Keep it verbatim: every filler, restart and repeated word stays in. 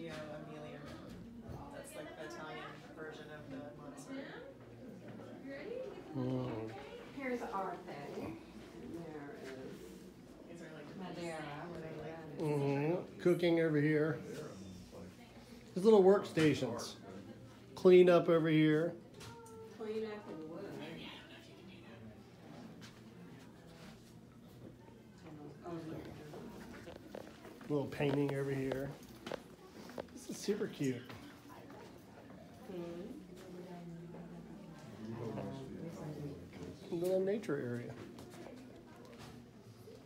Reggio Emilia. That's like the Italian version of the monastery. Mm. Here's our thing. There is Madeira. Mm-hmm. Cooking over here. There's little workstations. Clean up over here. Clean up and wood. Little painting over here. This is super cute. Mm-hmm. Little nature area.